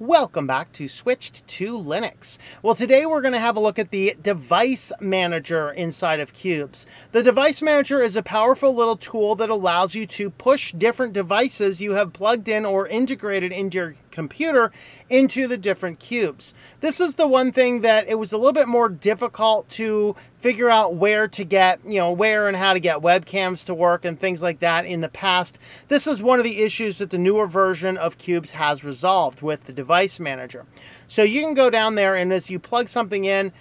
Welcome back to Switched to Linux. Well, today we're going to have a look at the Device Manager inside of Qubes. The Device Manager is a powerful little tool that allows you to push different devices you have plugged in or integrated into your computer into the different Qubes. This is the one thing that it was a little bit more difficult to figure out where to get, where and how to get webcams to work and things like that in the past. This is one of the issues that the newer version of Qubes has resolved with the Device Manager. So you can go down there, and as you plug something in,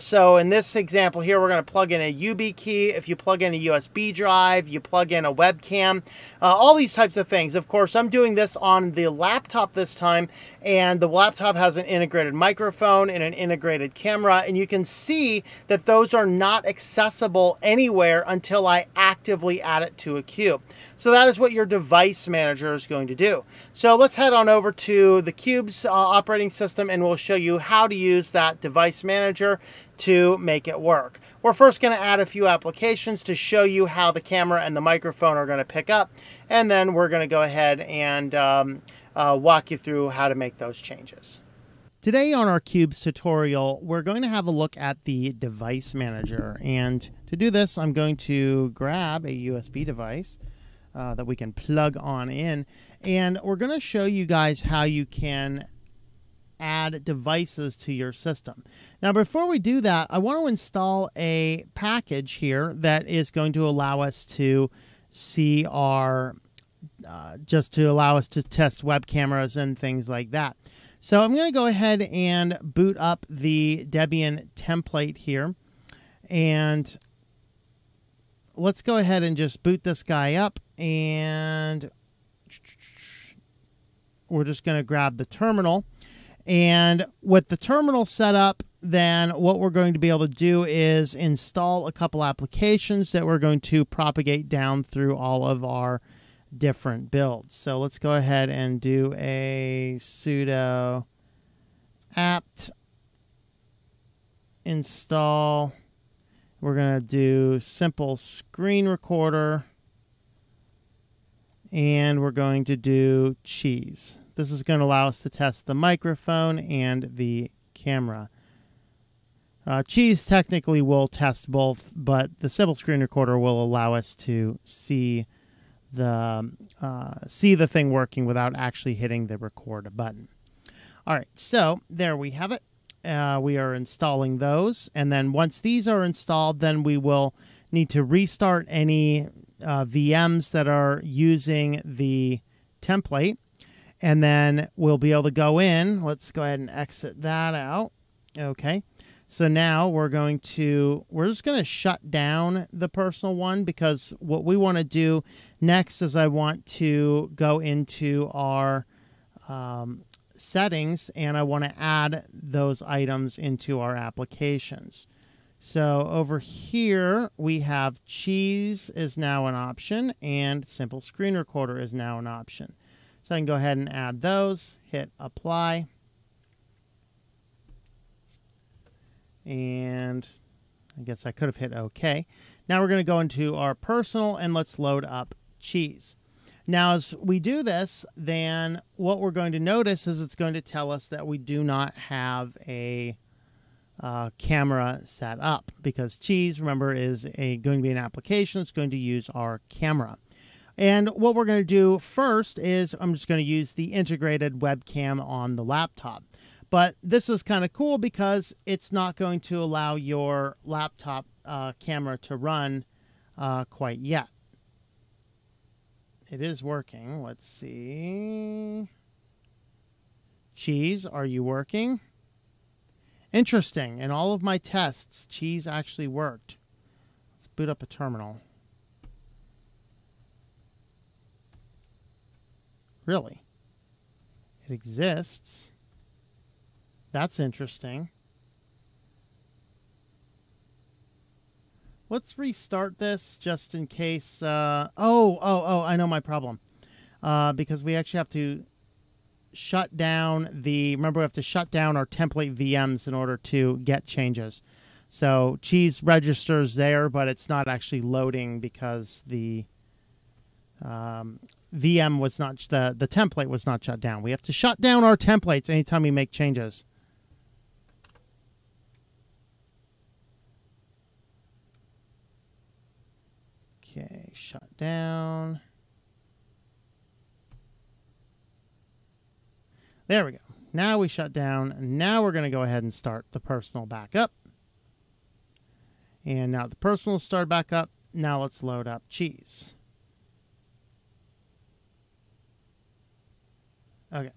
so in this example here, we're going to plug in a YubiKey. If you plug in a USB drive, you plug in a webcam, all these types of things. Of course, I'm doing this on the laptop this time, and the laptop has an integrated microphone and an integrated camera, and you can see that those are not accessible anywhere until I actively add it to a Qube. So that is what your Device Manager is going to do. So let's head on over to the Qubes operating system, and we'll show you how to use that Device Manager to make it work. We're first going to add a few applications to show you how the camera and the microphone are going to pick up, and then we're going to go ahead and walk you through how to make those changes. Today on our Qubes tutorial, we're going to have a look at the Device Manager. And to do this, I'm going to grab a USB device that we can plug on in. And we're going to show you guys how you can add devices to your system. Now, before we do that, I want to install a package here that is going to allow us to see our just to allow us to test web cameras and things like that. So I'm going to go ahead and boot up the Debian template here, and let's go ahead and just boot this guy up, and we're just going to grab the terminal. And with the terminal set up, then what we're going to be able to do is install a couple applications that we're going to propagate down through all of our different builds. So let's go ahead and do a sudo apt install. We're going to do Simple Screen Recorder, and we're going to do Cheese. This is going to allow us to test the microphone and the camera. Cheese technically will test both, but the Simple Screen Recorder will allow us to see the thing working without actually hitting the record button. All right, so there we have it. We are installing those, and then once these are installed, then we will need to restart any VMs that are using the template, and then we'll be able to go in. Let's go ahead and exit that out. Okay. So now we're just going to shut down the personal one, because what we want to do next is I want to go into our settings, and I want to add those items into our applications. So over here we have Cheese is now an option, and Simple Screen Recorder is now an option. So I can go ahead and add those, hit apply. And I guess I could have hit OK. Now we're going to go into our personal, and let's load up Cheese. Now, as we do this, then what we're going to notice is it's going to tell us that we do not have a camera set up, because Cheese, remember, is going to be an application that's going to use our camera. And what we're going to do first is I'm just going to use the integrated webcam on the laptop. But this is kind of cool because it's not going to allow your laptop camera to run quite yet. It is working. Let's see. Cheese, are you working? Interesting. In all of my tests, Cheese actually worked. Let's boot up a terminal. Really? It exists. That's interesting. Let's restart this just in case. I know my problem. Because we actually have to shut down the... Remember, we have to shut down our template VMs in order to get changes. So Cheese registers there, but it's not actually loading because the VM was not, the template was not shut down. We have to shut down our templates anytime we make changes. Okay, shut down. There we go. Now we shut down. Now we're going to go ahead and start the personal back up. And now the personal started back up. Now let's load up Cheese. Okay.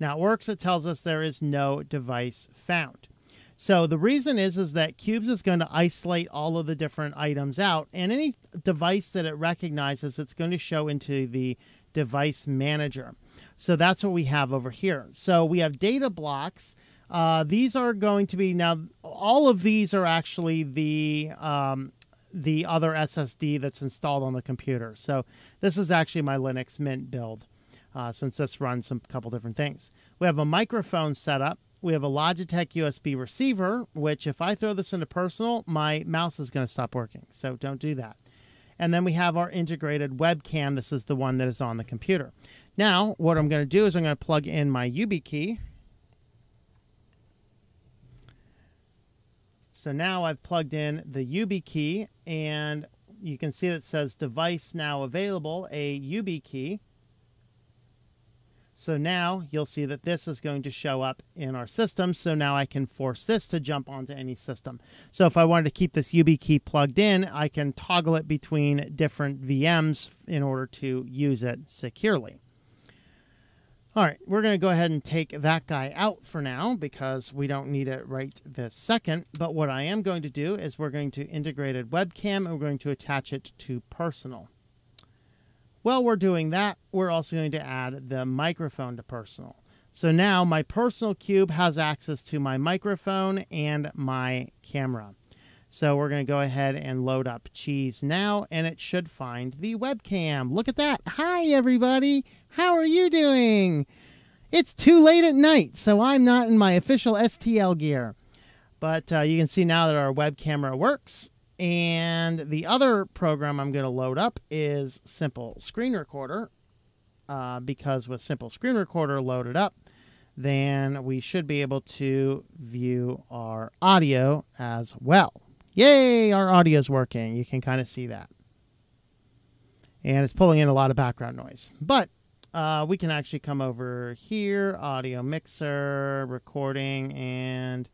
Now it works. It tells us there is no device found. So the reason is that Qubes is going to isolate all of the different items out, and any device that it recognizes, it's going to show into the device manager. So that's what we have over here. So we have data blocks. These are going to be, now all of these are actually the other SSD that's installed on the computer. So this is actually my Linux Mint build, since this runs a couple different things. We have a microphone set up. We have a Logitech USB receiver, which if I throw this into personal, my mouse is going to stop working. So don't do that. And then we have our integrated webcam. This is the one that is on the computer. Now, what I'm going to do is I'm going to plug in my YubiKey. So now I've plugged in the YubiKey, and you can see that it says device now available, a YubiKey. So now you'll see that this is going to show up in our system. So now I can force this to jump onto any system. So if I wanted to keep this YubiKey plugged in, I can toggle it between different VMs in order to use it securely. All right, we're going to go ahead and take that guy out for now because we don't need it right this second. But what I am going to do is we're going to integrate a webcam and we're going to attach it to personal. While we're doing that, we're also going to add the microphone to personal. So now my personal Qube has access to my microphone and my camera. So we're going to go ahead and load up Cheese now, and it should find the webcam. Look at that. Hi, everybody. How are you doing? It's too late at night, so I'm not in my official STL gear. But you can see now that our web camera works. And the other program I'm going to load up is Simple Screen Recorder, because with Simple Screen Recorder loaded up, then we should be able to view our audio as well. Yay, our audio is working. You can kind of see that. And it's pulling in a lot of background noise. But we can actually come over here, audio mixer, recording, and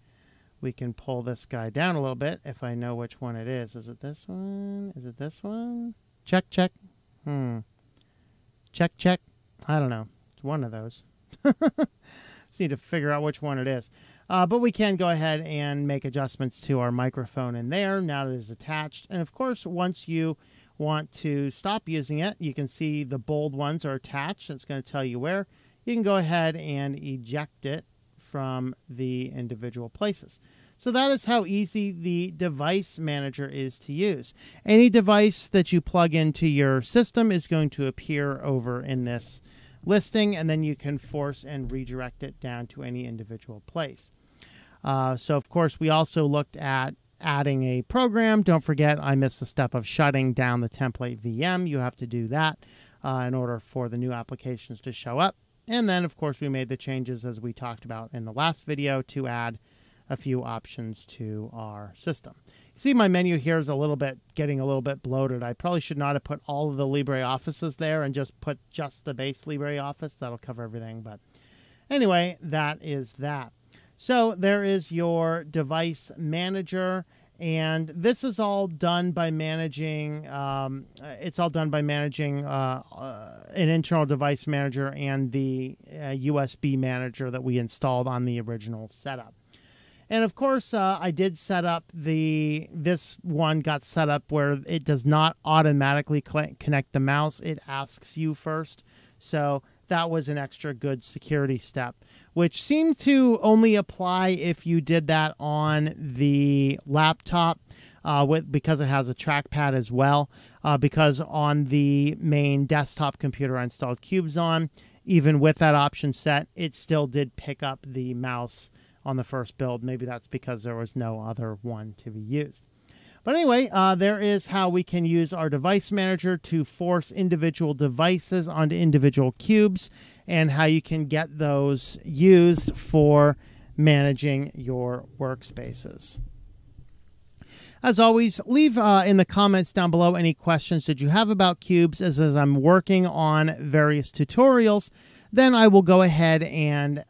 we can pull this guy down a little bit if I know which one it is. Is it this one? Is it this one? Check, check. Check, check. I don't know. It's one of those. Just need to figure out which one it is. But we can go ahead and make adjustments to our microphone in there now that it's attached. And of course, once you want to stop using it, you can see the bold ones are attached. It's going to tell you where. You can go ahead and eject it from the individual places. So that is how easy the device manager is to use. Any device that you plug into your system is going to appear over in this listing, and then you can force and redirect it down to any individual place. So of course, we also looked at adding a program. Don't forget, I missed the step of shutting down the template VM. You have to do that in order for the new applications to show up. And then, of course, we made the changes as we talked about in the last video to add a few options to our system. You see my menu here is getting a little bit bloated. I probably should not have put all of the LibreOffices there and just put just the base LibreOffice. That'll cover everything. But anyway, that is that. So there is your device manager. And this is all done by managing, an internal device manager and the USB manager that we installed on the original setup. And of course, I did set up this one got set up where it does not automatically connect the mouse. It asks you first. So that was an extra good security step, which seemed to only apply if you did that on the laptop because it has a trackpad as well, because on the main desktop computer I installed Qubes on, even with that option set, it still did pick up the mouse on the first build. Maybe that's because there was no other one to be used. But anyway, there is how we can use our device manager to force individual devices onto individual cubes, and how you can get those used for managing your workspaces. As always, leave in the comments down below any questions that you have about Qubes, as I'm working on various tutorials, then I will go ahead and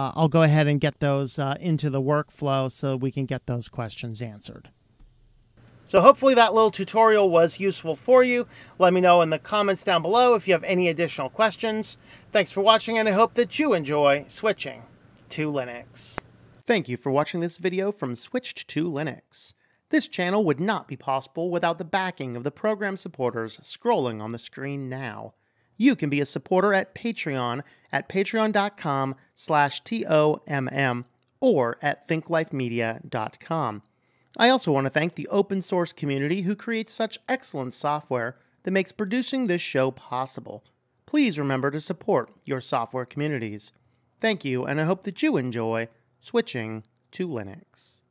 get those into the workflow so we can get those questions answered. So hopefully that little tutorial was useful for you. Let me know in the comments down below if you have any additional questions. Thanks for watching, and I hope that you enjoy switching to Linux. Thank you for watching this video from Switched to Linux. This channel would not be possible without the backing of the program supporters scrolling on the screen now. You can be a supporter at Patreon at patreon.com/TOMM or at thinklifemedia.com. I also want to thank the open source community who creates such excellent software that makes producing this show possible. Please remember to support your software communities. Thank you, and I hope that you enjoy switching to Linux.